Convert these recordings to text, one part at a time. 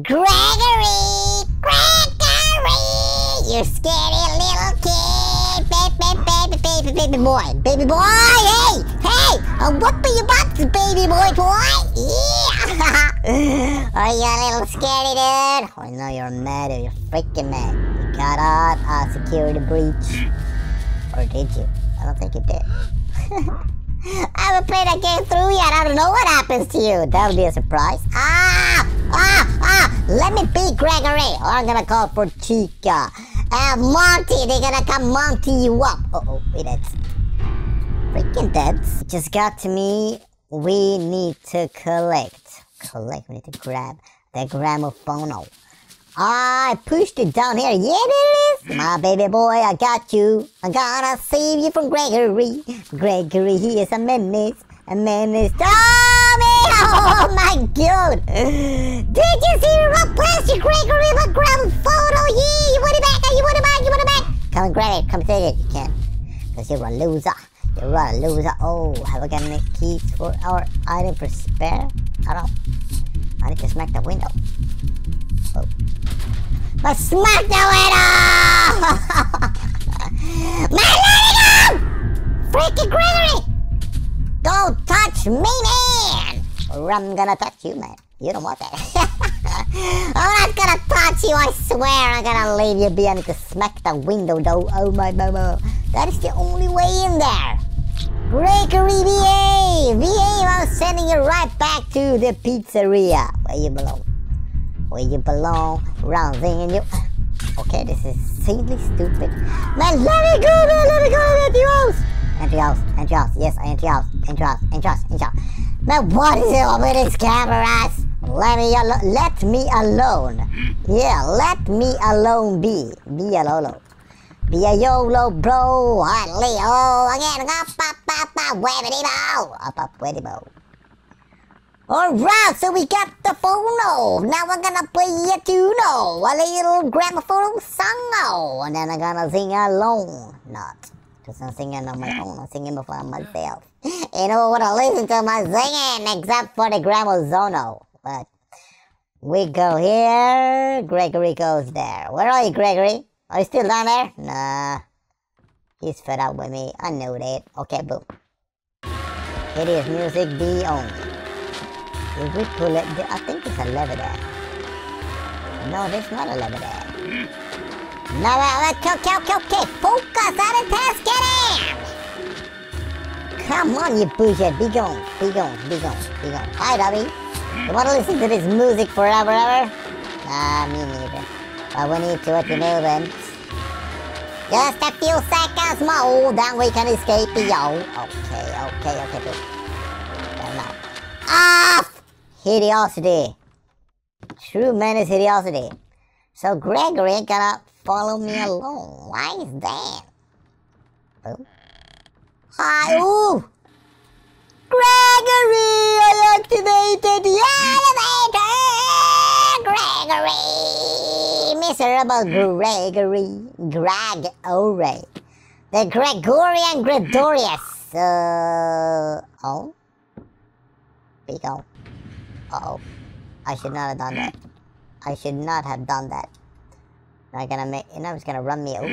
Gregory! Gregory! You skinny little kid! Baby boy! Hey! What were you about to, baby boy? Yeah! Oh, you little skinny dude! Oh, no, you're mad. You're freaking mad. You got out a security breach. Or did you? I don't think you did. I haven't played that game through yet. I don't know what happens to you. That would be a surprise. Let me be Gregory, or I'm gonna call for Chica. And Monty, they're gonna come Monty you up. Uh-oh, wait, that's freaking dead. It just got to me. We need to collect. We need to grab the gramophone. I pushed it down here. Yeah, there it is. My baby boy, I got you. I'm gonna save you from Gregory. Gregory, he is a menace. A menace. Oh my god! Did you see the rock plastic, Gregory? Look, grab a photo! Yeah, you want it back! You want it back! You want it back! Come and grab it! Come take it! You can't, because you're a loser! You're a loser! Oh, have I got any keys for our item for spare? I don't. I need to smack the window. Oh. But smack the window! Man, let it go! Freaking Gregory! Don't touch me, man! Or I'm gonna touch you, man. You don't want that. I'm not gonna touch you, I swear. I'm gonna leave you behind to smack the window, though. Oh, my mama. That is the only way in there. Gregory, behave. I'm sending you right back to the pizzeria. Where you belong. Rounding in you. Okay, this is insanely stupid. Man, let me go, man. Let me go to the house. Entry house. Yes, entry house. Man, what is it with these cameras? Let me alone. Yeah, let me alone be. Be a lolo. Be a YOLO, bro. Hardly. Oh, again. Up, webbity bow. Alright, so we got the phono. Now we're gonna play a tuno. A little gramophone song. And then I'm gonna sing alone. Not. Because I'm singing on my own, I'm singing before myself. You don't want to listen to my singing except for the gramozono. But we go here, Gregory goes there. Where are you, Gregory? Are you still down there? Nah. He's fed up with me, I knew that. Okay, boom. It is music be on. If we pull it, I think it's a lever there. No, there's not a lever there. Now, okay, focus on the task at hand! Come on, you bullshit, be gone. Hi, Dobby. You wanna listen to this music forever? Nah, me neither. But we need to do it. Just a few seconds more, then we can escape, yo. Okay, good. Now. Off! Hideosity. True man is hideosity. So Gregory gonna follow me alone. Why is that? Oh. Hi, ooh! Gregory! I activated the elevator! Gregory! Miserable Gregory. Greg-o-ray. The Gregorian Gregorius. Oh? Big O. Uh-oh. I should not have done that. Not gonna make. And I was gonna run me over.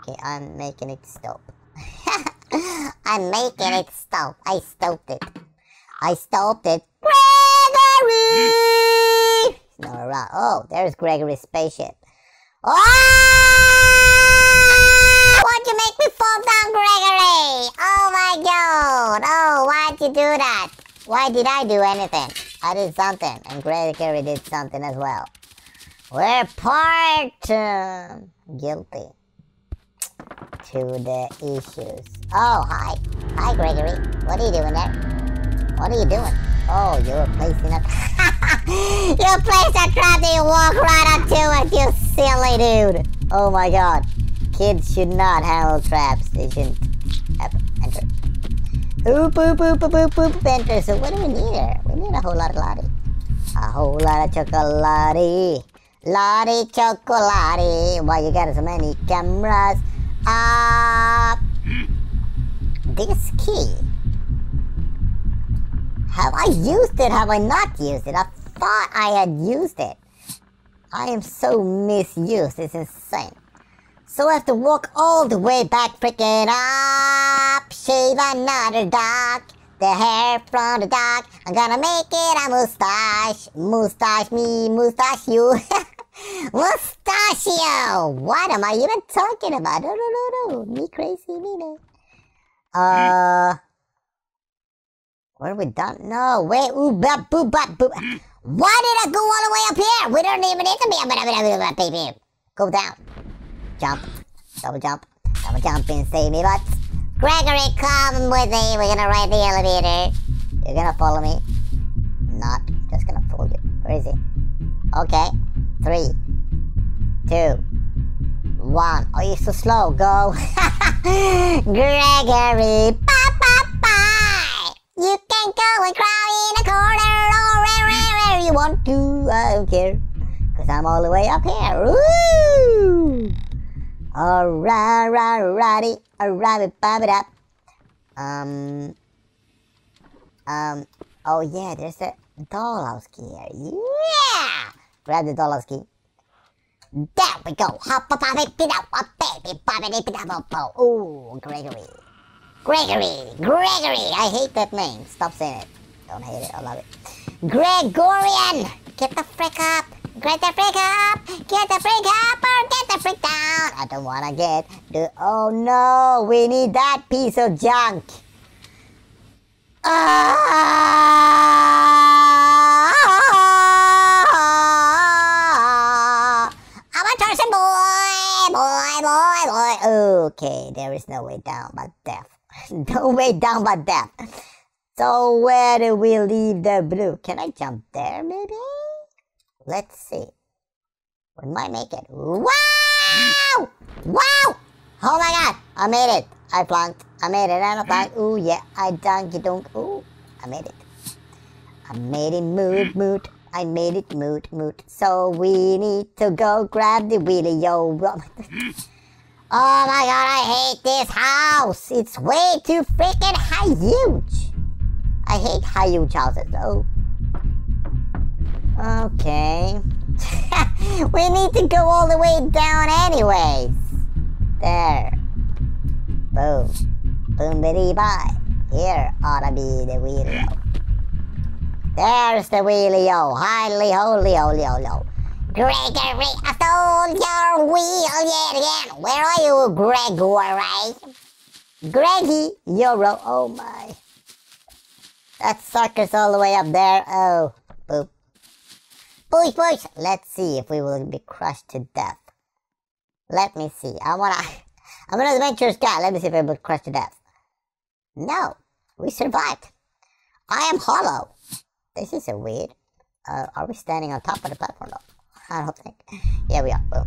Okay, I'm making it stop. I stopped it. Gregory! He's not around. Oh, there's Gregory's spaceship. Oh! Why'd you make me fall down, Gregory? Oh my god! Oh, why'd you do that? Why did I do anything? I did something, and Gregory did something as well. We're part guilty to the issues. Oh, hi. Hi, Gregory. What are you doing there? What are you doing? Oh, you're placing a... You placed a trap and you walk right up to it, you silly dude. Oh, my God. Kids should not handle traps. They shouldn't enter. Enter. So what do we need here? We need a whole lot of lottie. A whole lot of chocolate. Lottie chocolate. Why you got so many cameras? This key. Have I used it? Have I not used it? I thought I had used it. I am so misused, it's insane. So I have to walk all the way back, freaking up. Shave another dog, the hair from the dog. I'm gonna make it a mustache. Mustache me, mustache you. Mustachio! What am I even talking about? No, no, no, no. Me crazy, me, no. What are we done? No, wait. Ooh, bop, boop, bop, boop. Why did I go all the way up here? We don't even need to be. Go down. Jump. Double jump. Double jump and save me butts. Gregory, come with me. We're gonna ride the elevator. You're gonna follow me. Not. Just gonna follow you. Where is he? Okay. 3, 2, 1. Oh, you're so slow. Go. Gregory. Bop, bop, bop. You can go and crawl in a corner or wherever you want to. I don't care. Because I'm all the way up here. Woo! Alright, righty. Alright, bop it up. Oh, yeah. There's a dollhouse here. Yeah! Grab the dollhouse key. There we go. Hop, hop, hop, it up, hop, baby, pop it, it up, hop, hop. Ooh, Gregory. Gregory. I hate that name. Stop saying it. Don't hate it. I love it. Gregorian. Get the frick up. Get the frick up. Get the frick up or get the frick down. I don't want to get the... Oh, no. We need that piece of junk. Boy. Okay, there is no way down but death. No way down but death. So where do we leave the blue? Can I jump there maybe? Let's see. We might make it. Wow! Wow! Oh my god! I made it. I flunked. I made it. I flunked. Ooh yeah. I donkey donk. Ooh. I made it. I made it moot. I made it moot. So we need to go grab the wheelie, yo. Oh my god, I hate this house. It's way too freaking huge. I hate huge houses. Oh. Okay. We need to go all the way down anyways. There. Boom. Boom bitty bye. Here ought to be the wheelio. There's the wheelio. Highly holy olio. Gregory, I stole your wheel yet again. Where are you, Gregory? Greggy, Euro. Oh my. That sucker's all the way up there. Oh, boop. Push, push. Let's see if we will be crushed to death. Let me see. I'm an adventurous guy. Let me see if I will crush to death. No, we survived. I am hollow. This is a weird. Are we standing on top of the platform though? I don't think. Yeah, we are. Boom.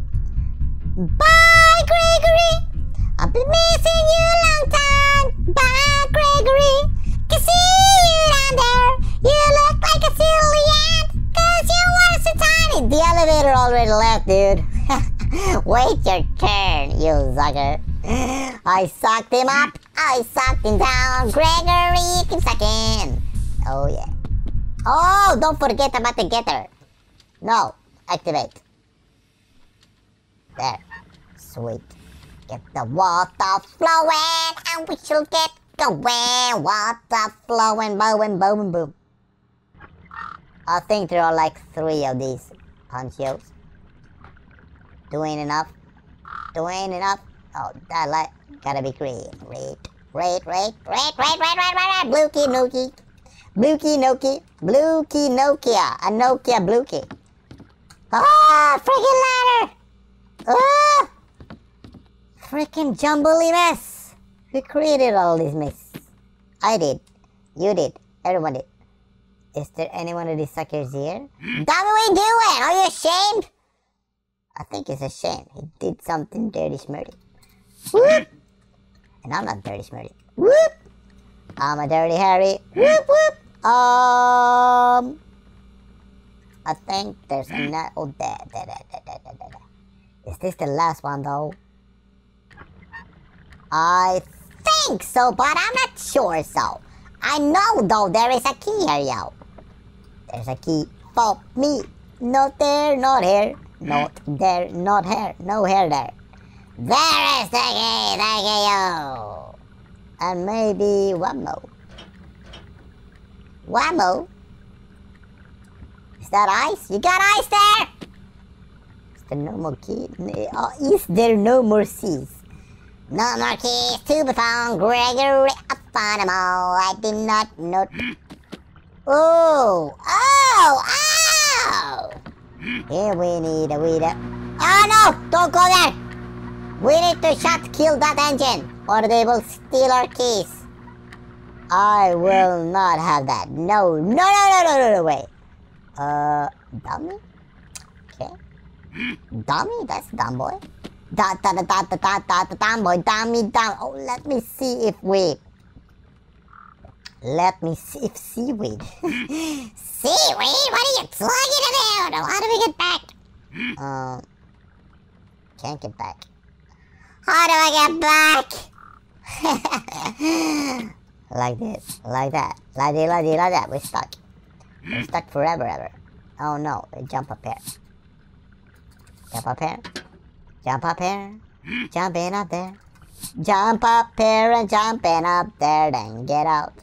Bye, Gregory. I've been missing you a long time. Bye, Gregory. Can see you down there. You look like a silly ant. Cause you were so tiny. The elevator already left, dude. Wait your turn, you sucker. I sucked him up. I sucked him down. Gregory, keep sucking. Oh, yeah. Oh, don't forget about the getter. No. Activate. There. Sweet. Get the water flowing and we shall get going. Water flowing, bowing, boom, boom. I think there are like 3 of these ponchos. Doing enough. Doing enough. Oh, that light. Gotta be green. Red. Blue key, nookie. Blue key, nookie. Blue key, Nokia. A Nokia blue key. Ah, freaking ladder! Ah! Freaking jumbly mess! Who created all this mess? I did. You did. Everyone did. Is there anyone of these suckers here? That we do it! Are you ashamed? I think it's a shame. He did something dirty smirty. Whoop! And I'm not dirty smirty. Whoop! I'm a dirty Harry. Whoop whoop! I think there's another. Oh, there. Is this the last one though? I think so, but I'm not sure so. I know though there is a key here, yo. There's a key. pop me, not there, not here, not there, not here, no hair there. There is the key, thank you. And maybe one more. One more? Is that ice? You got ice there? Is there no more key? Is there no more seas? No more keys to be found, Gregory, I found them all, I did not know. Oh, oh, oh! Here we need a weeder. Oh no, don't go there! We need to kill that engine, or they will steal our keys. I will not have that. No, no, no, no, no, no, no, wait. Dummy? Okay. Dummy? That's dumb boy. Da da da da da da da da da boy, dummy dumb. Oh, let me see if we. Let me see if seaweed. Seaweed? What are you talking about? How do we get back? Can't get back. How do I get back? Like this, like that, like this, like this, like that. We're stuck. We're stuck forever, ever. Oh no! Jump up here. Jump up here. Jump up here, jumping up there. Jump up here and jumping up there, then get out.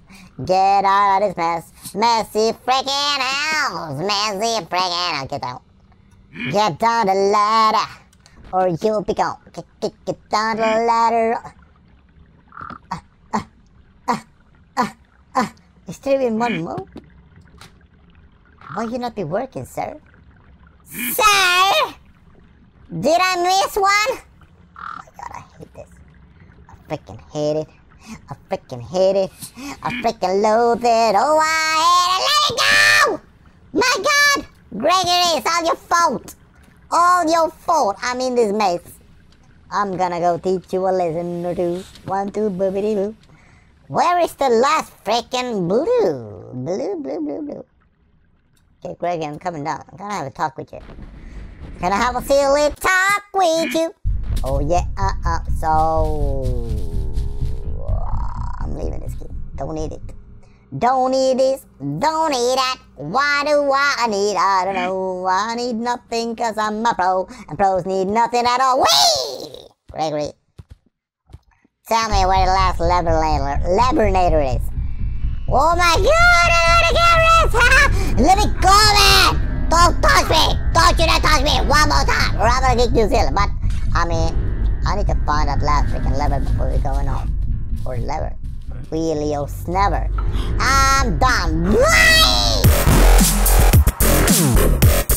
Get out of this mess. Messy freaking house. Messy freaking house. Get down. Get down the ladder, or you'll be gone. Get down the ladder. Is there even one more? Why you not be working, sir? Sir! Did I miss one? Oh my god, I hate this. I freaking hate it. I freaking hate it. I freaking loathe it. Oh, I hate it. Let it go! My god! Gregory, it's all your fault. All your fault. I'm in this mess. I'm gonna go teach you a lesson or two. One, two, boobity boo. Where is the last freaking blue? Blue, blue, blue, blue. Okay, Gregory, I'm coming down. I'm gonna have a talk with you. Can I have a silly talk with you? Oh yeah, I'm leaving this key. Don't need it. Don't need this, don't need that. Why do I need? I don't know. I need nothing cause I'm a pro. And pros need nothing at all. Whee! Gregory, tell me where the last laborinator is. Oh my god, I don't know the cameras! Let me go, man! Don't touch me! Don't you dare touch me! One more time! Or I'm gonna get you sealed. But, I mean, I need to find that last freaking lever before we're going on. Or lever. Wheelie or snubber. I'm done. Why?